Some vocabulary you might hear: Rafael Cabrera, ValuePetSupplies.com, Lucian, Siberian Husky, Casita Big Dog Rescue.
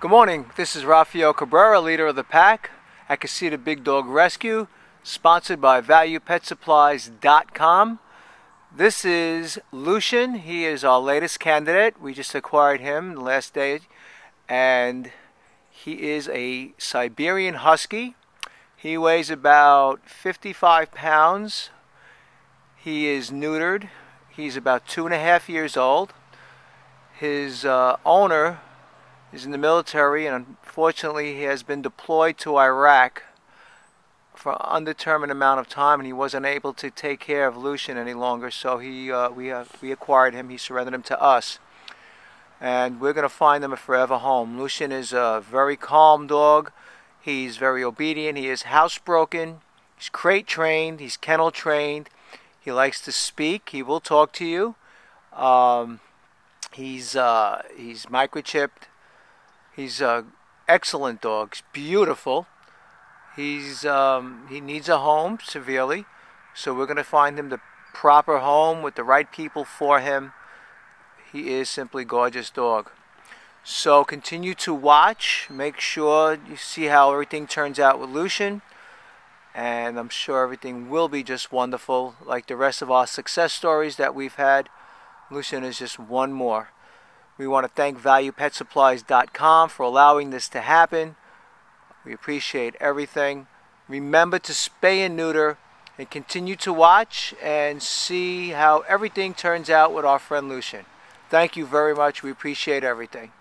Good morning, this is Rafael Cabrera, leader of the pack at Casita Big Dog Rescue, sponsored by ValuePetSupplies.com. This is Lucian. He is our latest candidate. We just acquired him the last day, and he is a Siberian Husky. He weighs about 55 pounds. He is neutered. He's about 2.5 years old. His owner is in the military, and unfortunately he has been deployed to Iraq for an undetermined amount of time, and he wasn't able to take care of Lucian any longer, so we acquired him. He surrendered him to us, and we're going to find him a forever home. Lucian is a very calm dog. He's very obedient. He is housebroken. He's crate trained. He's kennel trained. He likes to speak. He will talk to you. He's microchipped. He's an excellent dog. He's beautiful. He needs a home severely, so we're going to find him the proper home with the right people for him. He is simply a gorgeous dog. So continue to watch. Make sure you see how everything turns out with Lucian, and I'm sure everything will be just wonderful, like the rest of our success stories that we've had. Lucian is just one more. We want to thank ValuePetSupplies.com for allowing this to happen. We appreciate everything. Remember to spay and neuter, and continue to watch and see how everything turns out with our friend Lucian. Thank you very much. We appreciate everything.